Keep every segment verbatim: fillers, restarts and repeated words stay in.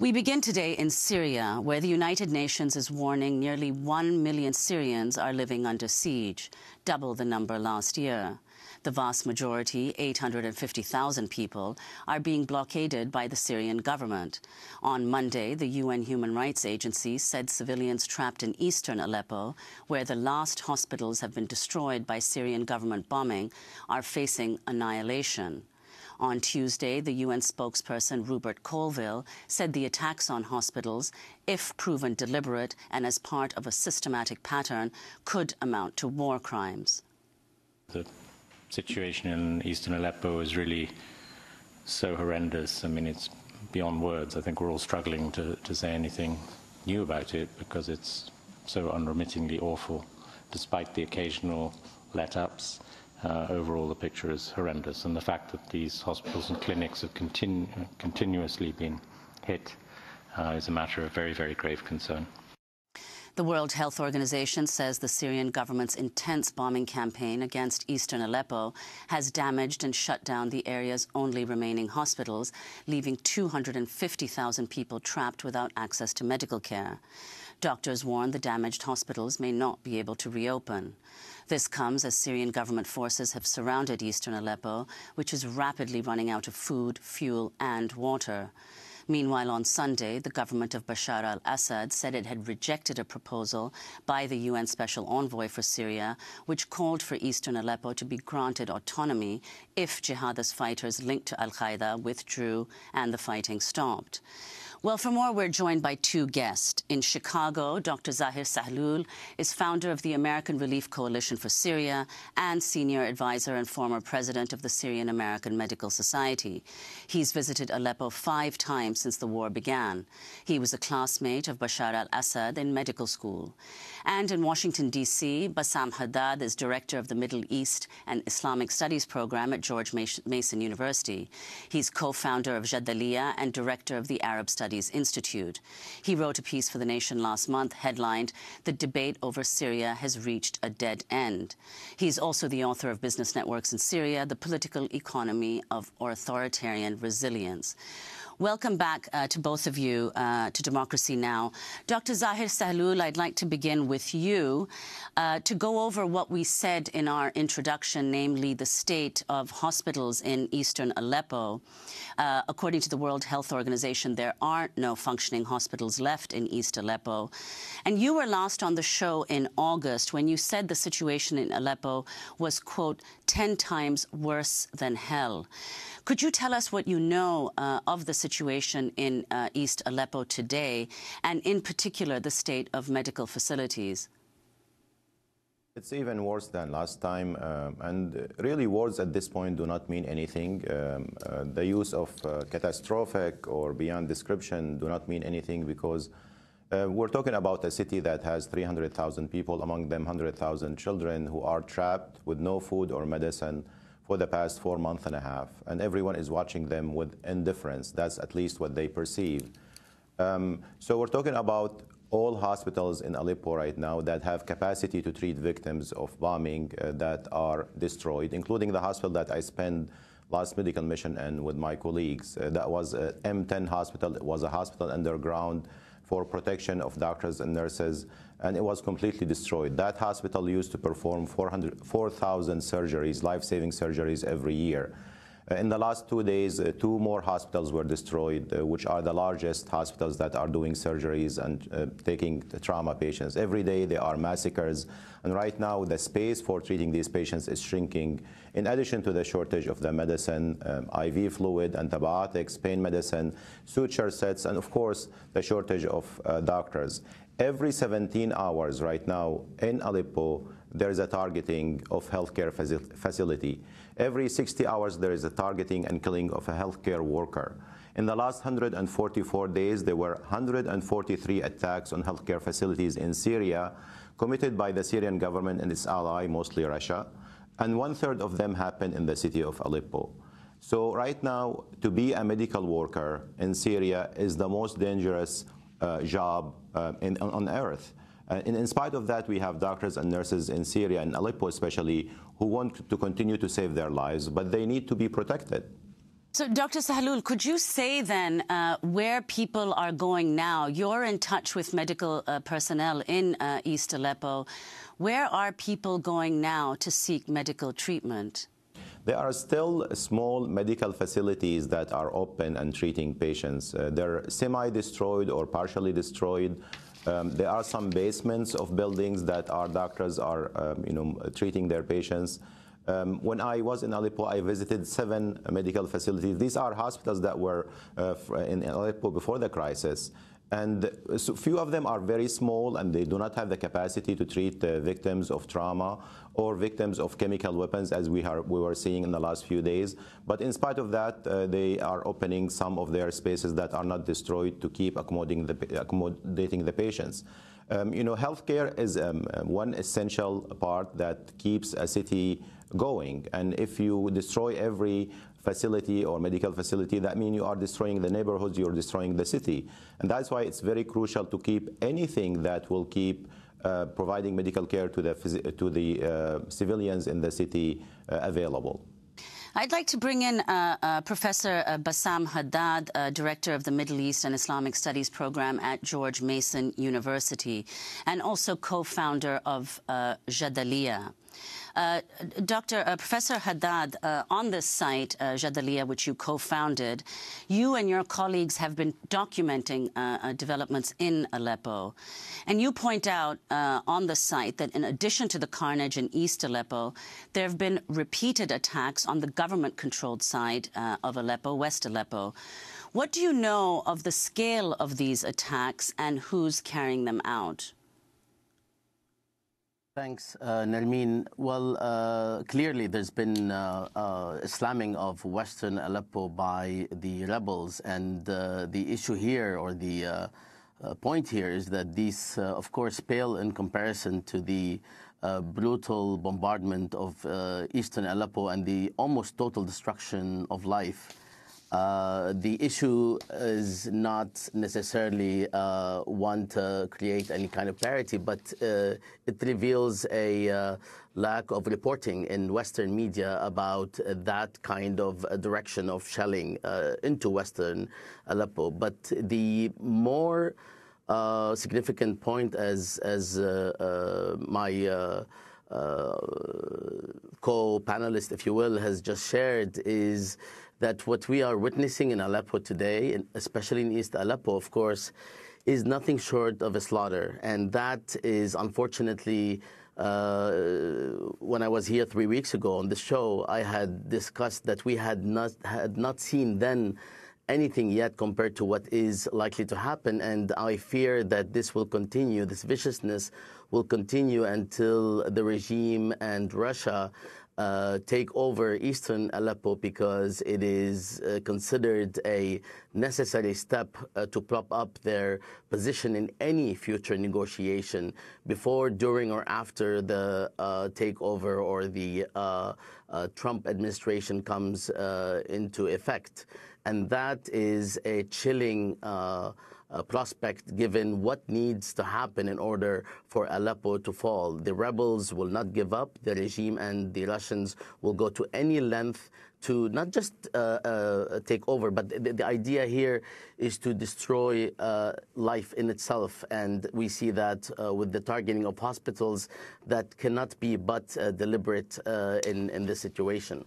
We begin today in Syria, where the United Nations is warning nearly one million Syrians are living under siege, double the number last year. The vast majority, eight hundred fifty thousand people, are being blockaded by the Syrian government. On Monday, the U N Human Rights Agency said civilians trapped in eastern Aleppo, where the last hospitals have been destroyed by Syrian government bombing, are facing annihilation. On Tuesday, the U N spokesperson Rupert Colville said the attacks on hospitals, if proven deliberate and as part of a systematic pattern, could amount to war crimes. The situation in eastern Aleppo is really so horrendous. I mean, it's beyond words. I think we're all struggling to, to say anything new about it because it's so unremittingly awful. Despite the occasional let-ups, uh, overall the picture is horrendous. And the fact that these hospitals and clinics have continu continuously been hit uh, is a matter of very, very grave concern. The World Health Organization says the Syrian government's intense bombing campaign against eastern Aleppo has damaged and shut down the area's only remaining hospitals, leaving two hundred fifty thousand people trapped without access to medical care. Doctors warn the damaged hospitals may not be able to reopen. This comes as Syrian government forces have surrounded eastern Aleppo, which is rapidly running out of food, fuel and water. Meanwhile, on Sunday, the government of Bashar al-Assad said it had rejected a proposal by the U N Special Envoy for Syria, which called for eastern Aleppo to be granted autonomy if jihadist fighters linked to al-Qaeda withdrew and the fighting stopped. Well, for more, we're joined by two guests. In Chicago, Doctor Zahir Sahloul is founder of the American Relief Coalition for Syria and senior advisor and former president of the Syrian American Medical Society. He's visited Aleppo five times since the war began. He was a classmate of Bashar al-Assad in medical school. And in Washington, D C, Bassam Haddad is director of the Middle East and Islamic Studies program at George Mason University. He's co-founder of Jadaliyya and director of the Arab Studies Institute. He wrote a piece for The Nation last month headlined, "The Debate Over Syria Has Reached a Dead End." He's also the author of Business Networks in Syria, The Political Economy of Authoritarian Resilience. Welcome back uh, to both of you uh, to Democracy Now! Doctor Zahir Sahloul, I'd like to begin with you uh, to go over what we said in our introduction, namely the state of hospitals in eastern Aleppo. Uh, according to the World Health Organization, there are no functioning hospitals left in East Aleppo. And you were last on the show in August when you said the situation in Aleppo was, quote, ten times worse than hell. Could you tell us what you know uh, of the situation? situation in uh, East Aleppo today, and in particular the state of medical facilities? It's even worse than last time, um, and really words at this point do not mean anything. Um, uh, the use of uh, catastrophic or beyond description do not mean anything because uh, we're talking about a city that has three hundred thousand people, among them one hundred thousand children who are trapped with no food or medicine for the past four months and a half, and everyone is watching them with indifference. That's at least what they perceive. Um, so we're talking about all hospitals in Aleppo right now that have capacity to treat victims of bombing uh, that are destroyed, including the hospital that I spent last medical mission and with my colleagues. Uh, that was an M ten hospital. It was a hospital underground for protection of doctors and nurses, and it was completely destroyed. That hospital used to perform four thousand surgeries, life-saving surgeries every year. In the last two days, uh, two more hospitals were destroyed, uh, which are the largest hospitals that are doing surgeries and uh, taking trauma patients. Every day there are massacres, and right now the space for treating these patients is shrinking. In addition to the shortage of the medicine, um, I V fluid, antibiotics, pain medicine, suture sets, and of course the shortage of uh, doctors. Every seventeen hours right now in Aleppo, there is a targeting of healthcare facility. Every sixty hours, there is a targeting and killing of a healthcare worker. In the last one hundred forty-four days, there were one hundred forty-three attacks on healthcare facilities in Syria committed by the Syrian government and its ally, mostly Russia, and one-third of them happened in the city of Aleppo. So right now, to be a medical worker in Syria is the most dangerous Uh, job uh, in, on earth. Uh, and in spite of that, we have doctors and nurses in Syria and Aleppo especially who want to continue to save their lives, but they need to be protected. So, Doctor Sahloul, could you say then uh, where people are going now? You're in touch with medical uh, personnel in uh, East Aleppo. Where are people going now to seek medical treatment? There are still small medical facilities that are open and treating patients. Uh, they're semi-destroyed or partially destroyed. Um, there are some basements of buildings that our doctors are um, you know, treating their patients. Um, when I was in Aleppo, I visited seven medical facilities. These are hospitals that were uh, in Aleppo before the crisis. And so few of them are very small, and they do not have the capacity to treat uh, victims of trauma or victims of chemical weapons, as we, are, we were seeing in the last few days. But in spite of that, uh, they are opening some of their spaces that are not destroyed to keep accommodating the, accommodating the patients. Um, you know, healthcare is um, one essential part that keeps a city going. And if you destroy every facility or medical facility, that means you are destroying the neighborhoods, you're destroying the city. And that's why it's very crucial to keep anything that will keep uh, providing medical care to the, to the uh, civilians in the city uh, available. I'd like to bring in uh, uh, Professor uh, Bassam Haddad, uh, Director of the Middle East and Islamic Studies Program at George Mason University, and also co-founder of uh, Jadaliyya. Uh, Doctor Uh, Professor Haddad, uh, on this site, uh, Jadaliyya, which you co-founded, you and your colleagues have been documenting uh, uh, developments in Aleppo. And you point out uh, on the site that in addition to the carnage in East Aleppo, there have been repeated attacks on the government-controlled side uh, of Aleppo, West Aleppo. What do you know of the scale of these attacks and who's carrying them out? Thanks, uh, Nermeen. Well, uh, clearly there's been uh, uh, slamming of Western Aleppo by the rebels, and uh, the issue here, or the uh, uh, point here, is that these, uh, of course, pale in comparison to the uh, brutal bombardment of uh, Eastern Aleppo and the almost total destruction of life. Uh, the issue is not necessarily uh, one to create any kind of parity, but uh, it reveals a uh, lack of reporting in Western media about uh, that kind of uh, direction of shelling uh, into Western Aleppo. But the more uh, significant point, as, as uh, uh, my uh, uh, co-panelist, if you will, has just shared, is that what we are witnessing in Aleppo today, especially in East Aleppo, of course, is nothing short of a slaughter. And that is, unfortunately, uh, when I was here three weeks ago on the show, I had discussed that we had not, had not seen then anything yet compared to what is likely to happen. And I fear that this will continue, this viciousness will continue until the regime and Russia Uh, take over Eastern Aleppo, because it is uh, considered a necessary step uh, to prop up their position in any future negotiation before, during, or after the uh, takeover or the uh, uh, Trump administration comes uh, into effect. And that is a chilling uh, Uh, prospect, given what needs to happen in order for Aleppo to fall. The rebels will not give up. The regime and the Russians will go to any length to not just uh, uh, take over, but the, the idea here is to destroy uh, life in itself. And we see that uh, with the targeting of hospitals that cannot be but uh, deliberate uh, in, in this situation.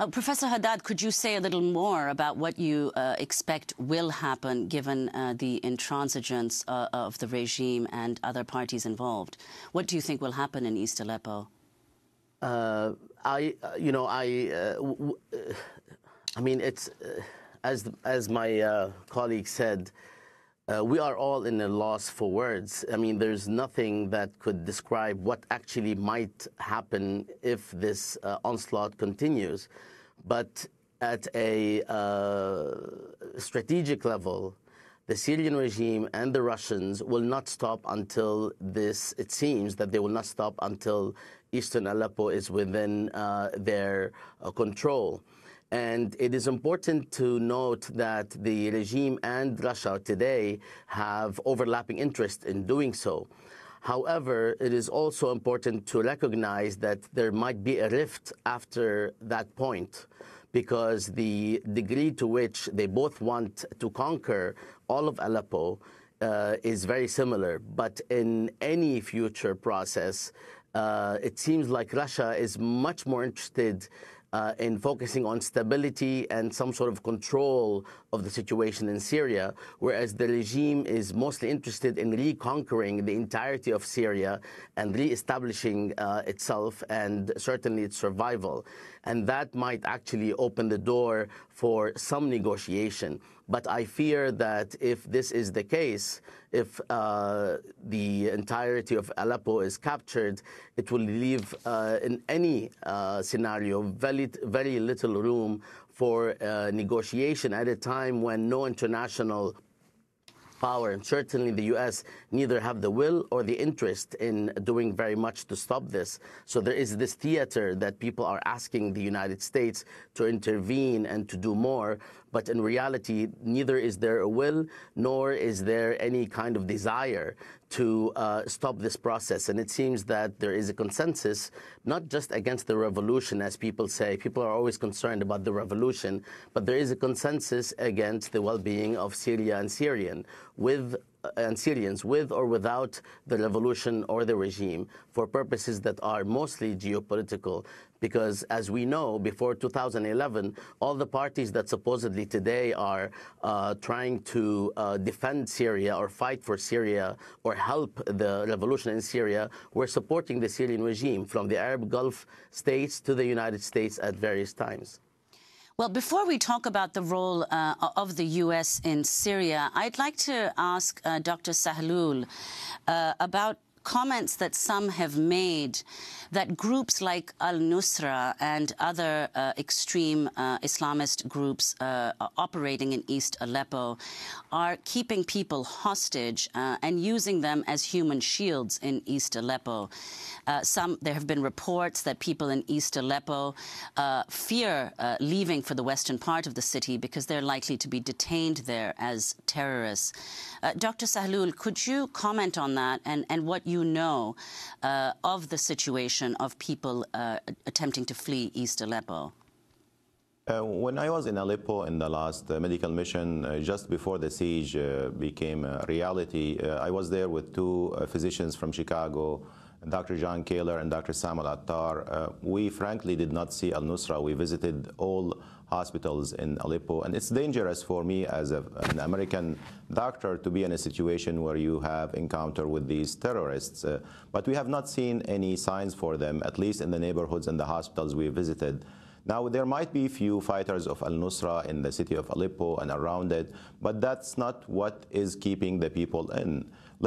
Uh, Professor Haddad, could you say a little more about what you uh, expect will happen, given uh, the intransigence uh, of the regime and other parties involved? What do you think will happen in East Aleppo? Uh, I, uh, you know, I, uh, w w I mean, it's uh, as as my uh, colleague said, uh, we are all in a loss for words. I mean, there's nothing that could describe what actually might happen if this uh, onslaught continues. But at a uh, strategic level, the Syrian regime and the Russians will not stop until this, it seems that they will not stop until Eastern Aleppo is within uh, their uh, control. And it is important to note that the regime and Russia today have overlapping interests in doing so. However, it is also important to recognize that there might be a rift after that point, because the degree to which they both want to conquer all of Aleppo uh, is very similar. But in any future process, uh, it seems like Russia is much more interested Uh, in focusing on stability and some sort of control of the situation in Syria, whereas the regime is mostly interested in reconquering the entirety of Syria and reestablishing uh, itself and certainly its survival. And that might actually open the door for some negotiation. But I fear that if this is the case, if uh, the entirety of Aleppo is captured, it will leave, uh, in any uh, scenario, very, very little room for uh, negotiation at a time when no international power, and certainly the U S, neither have the will or the interest in doing very much to stop this. So there is this theater that people are asking the United States to intervene and to do more. But in reality, neither is there a will, nor is there any kind of desire to uh, stop this process. And it seems that there is a consensus, not just against the revolution, as people say. People are always concerned about the revolution. But there is a consensus against the well-being of Syria and Syrian, with, and Syrians, with or without the revolution or the regime, for purposes that are mostly geopolitical. Because, as we know, before two thousand eleven, all the parties that supposedly today are uh, trying to uh, defend Syria or fight for Syria or help the revolution in Syria were supporting the Syrian regime, from the Arab Gulf states to the United States at various times. Well, before we talk about the role uh, of the U S in Syria, I'd like to ask uh, Doctor Sahloul uh, about comments that some have made that groups like al-Nusra and other uh, extreme uh, Islamist groups uh, operating in East Aleppo are keeping people hostage uh, and using them as human shields in East Aleppo. Uh, some, there have been reports that people in East Aleppo uh, fear uh, leaving for the western part of the city because they're likely to be detained there as terrorists. Uh, Doctor Sahloul, could you comment on that and, and what you know uh, of the situation of people uh, attempting to flee East Aleppo? Uh, when I was in Aleppo in the last uh, medical mission, uh, just before the siege uh, became a reality, uh, I was there with two uh, physicians from Chicago, Doctor John Kaler and Doctor Samuel Attar. Uh, we frankly did not see al-Nusra. We visited all hospitals in Aleppo. And it's dangerous for me as a, an American doctor to be in a situation where you have encounter with these terrorists. Uh, but we have not seen any signs for them, at least in the neighborhoods and the hospitals we visited. Now, there might be few fighters of al-Nusra in the city of Aleppo and around it, but that's not what is keeping the people in.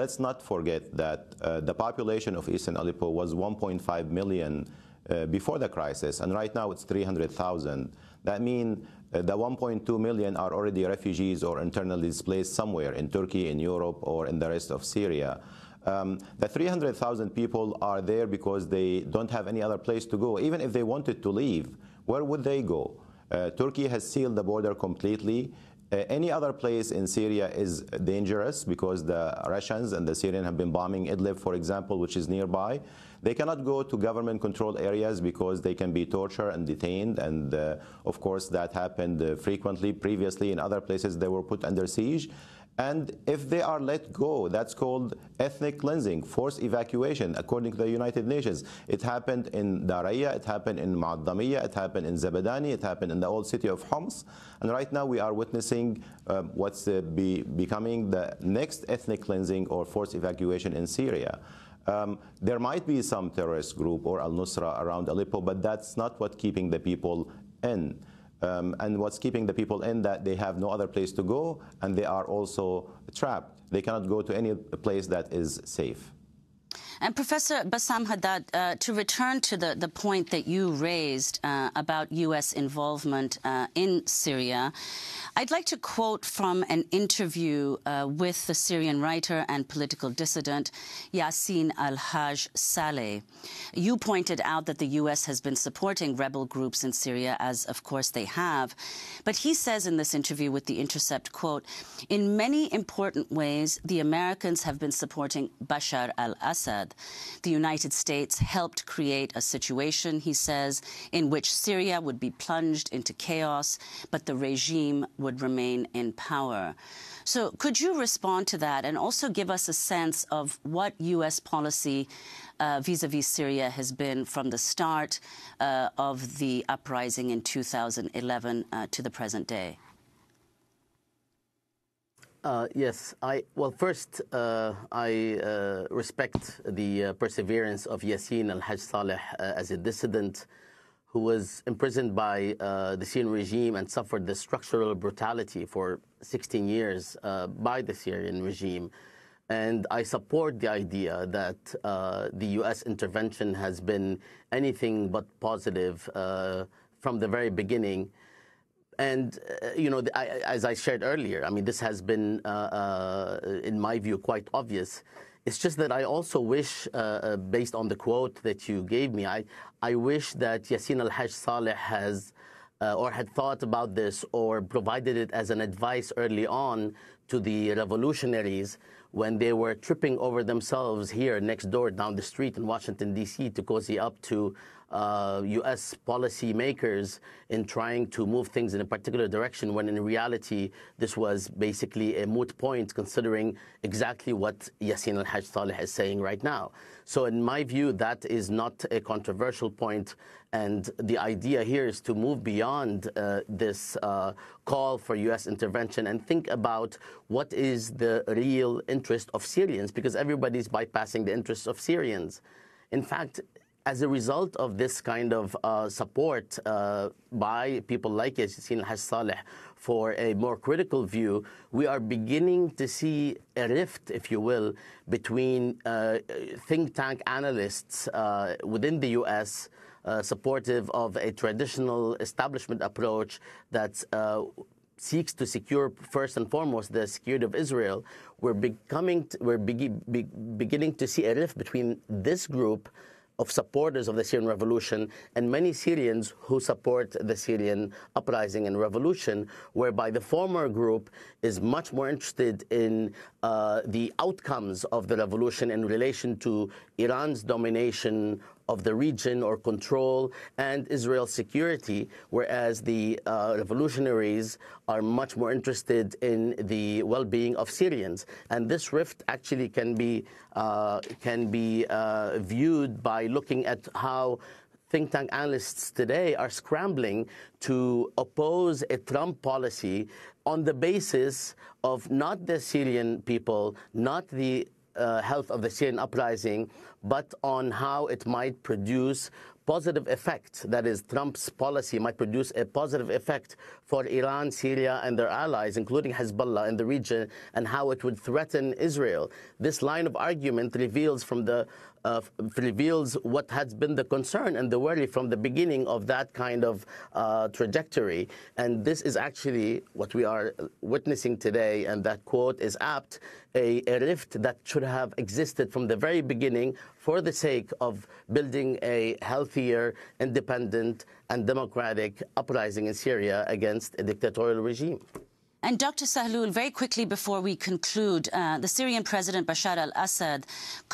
Let's not forget that uh, the population of Eastern Aleppo was one point five million uh, before the crisis, and right now it's three hundred thousand. That means uh, the one point two million are already refugees or internally displaced somewhere in Turkey, in Europe, or in the rest of Syria. Um, the three hundred thousand people are there because they don't have any other place to go. Even if they wanted to leave, where would they go? Uh, Turkey has sealed the border completely. Uh, any other place in Syria is dangerous because the Russians and the Syrians have been bombing Idlib, for example, which is nearby. They cannot go to government-controlled areas because they can be tortured and detained. And, uh, of course, that happened uh, frequently. Previously, in other places, they were put under siege. And if they are let go, that's called ethnic cleansing, forced evacuation, according to the United Nations. It happened in Daraya, it happened in Ma'adamiya, it happened in Zabadani, it happened in the old city of Homs. And right now we are witnessing uh, what's uh, be becoming the next ethnic cleansing or forced evacuation in Syria. Um, there might be some terrorist group or al-Nusra around Aleppo, but that's not what's keeping the people in. Um, and what's keeping the people in that they have no other place to go, and they are also trapped. They cannot go to any place that is safe. And Professor Bassam Haddad, uh, to return to the, the point that you raised uh, about U S involvement uh, in Syria, I'd like to quote from an interview uh, with the Syrian writer and political dissident Yassin al-Haj Saleh. You pointed out that the U S has been supporting rebel groups in Syria, as of course they have. But he says in this interview with The Intercept, quote, "In many important ways, the Americans have been supporting Bashar al-Assad. Assad. The United States helped create a situation, he says, in which Syria would be plunged into chaos, but the regime would remain in power. So could you respond to that and also give us a sense of what U S policy uh, vis-a-vis Syria has been from the start uh, of the uprising in two thousand eleven uh, to the present day? Uh, yes. I, well, first, uh, I uh, respect the uh, perseverance of Yassin al-Haj Saleh uh, as a dissident who was imprisoned by uh, the Syrian regime and suffered the structural brutality for sixteen years uh, by the Syrian regime. And I support the idea that uh, the U S intervention has been anything but positive uh, from the very beginning. And, uh, you know, I, as I shared earlier, I mean, this has been, uh, uh, in my view, quite obvious. It's just that I also wish, uh, uh, based on the quote that you gave me, I, I wish that Yassin al-Haj Saleh has uh, or had thought about this or provided it as an advice early on to the revolutionaries when they were tripping over themselves here next door down the street in Washington, D C, to cozy up to Uh, U S policymakers in trying to move things in a particular direction, when in reality this was basically a moot point, considering exactly what Yassin al-Haj Saleh is saying right now. So in my view, that is not a controversial point, and the idea here is to move beyond uh, this uh, call for U S intervention and think about what is the real interest of Syrians, because everybody's bypassing the interests of Syrians. In fact, as a result of this kind of uh, support uh, by people like Yassin al-Haj Saleh for a more critical view, we are beginning to see a rift, if you will, between uh, think tank analysts uh, within the U S uh, supportive of a traditional establishment approach that's uh, seeks to secure first and foremost the security of Israel. We're becoming, we're be be beginning to see a rift between this group of supporters of the Syrian revolution and many Syrians who support the Syrian uprising and revolution, whereby the former group is much more interested in uh, the outcomes of the revolution in relation to Iran's domination of the region or control and Israel's security, whereas the uh, revolutionaries are much more interested in the well-being of Syrians. And this rift actually can be uh, can be uh, viewed by looking at how think tank analysts today are scrambling to oppose a Trump policy on the basis of not the Syrian people, not the Uh, health of the Syrian uprising, but on how it might produce positive effects. That is, Trump's policy might produce a positive effect for Iran, Syria, and their allies, including Hezbollah in the region, and how it would threaten Israel. This line of argument reveals from the Uh, reveals what has been the concern and the worry from the beginning of that kind of uh, trajectory. And this is actually what we are witnessing today, and that quote is apt, a, a rift that should have existed from the very beginning for the sake of building a healthier, independent, and democratic uprising in Syria against a dictatorial regime. And Doctor Sahloul, very quickly before we conclude, uh, the Syrian President Bashar al-Assad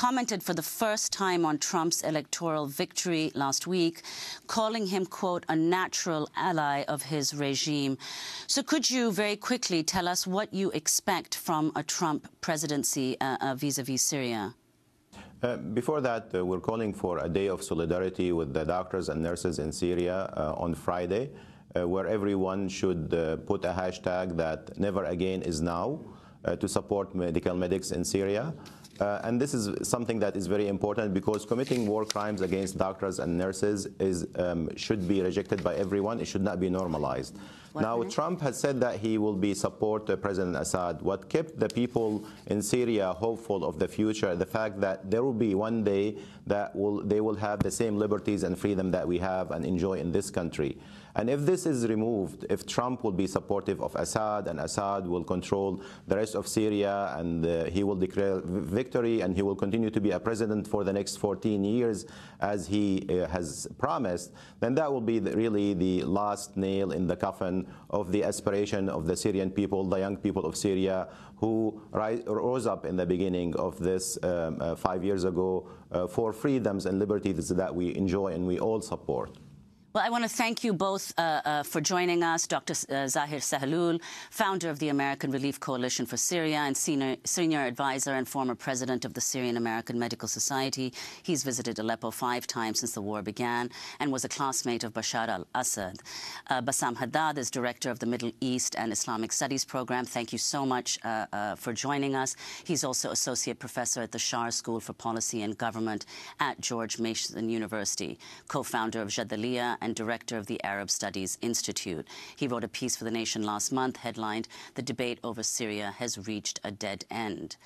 commented for the first time on Trump's electoral victory last week, calling him, quote, a natural ally of his regime. So could you very quickly tell us what you expect from a Trump presidency vis-a-vis uh, -vis Syria? Uh, before that, uh, we're calling for a day of solidarity with the doctors and nurses in Syria uh, on Friday. Uh, where everyone should uh, put a hashtag that never again is now uh, to support medical medics in Syria. Uh, and this is something that is very important, because committing war crimes against doctors and nurses is, um, should be rejected by everyone. It should not be normalized. What now, minute? Trump has said that he will be support uh, President Assad. What kept the people in Syria hopeful of the future, the fact that there will be one day that will, they will have the same liberties and freedom that we have and enjoy in this country. And if this is removed, if Trump will be supportive of Assad and Assad will control the rest of Syria and uh, he will declare victory and he will continue to be a president for the next fourteen years as he uh, has promised, then that will be the, really the last nail in the coffin vision of the aspiration of the Syrian people, the young people of Syria, who rise, rose up in the beginning of this um, uh, five years ago uh, for freedoms and liberties that we enjoy and we all support. Well, I want to thank you both uh, uh, for joining us, Doctor Uh, Zahir Sahloul, founder of the American Relief Coalition for Syria and senior, senior advisor and former president of the Syrian American Medical Society. He's visited Aleppo five times since the war began and was a classmate of Bashar al-Assad. Uh, Bassam Haddad is director of the Middle East and Islamic Studies program. Thank you so much uh, uh, for joining us. He's also associate professor at the Shar School for Policy and Government at George Mason University, co-founder of Jadaliyya and director of the Arab Studies Institute. He wrote a piece for The Nation last month headlined, "The Debate Over Syria Has Reached a Dead End."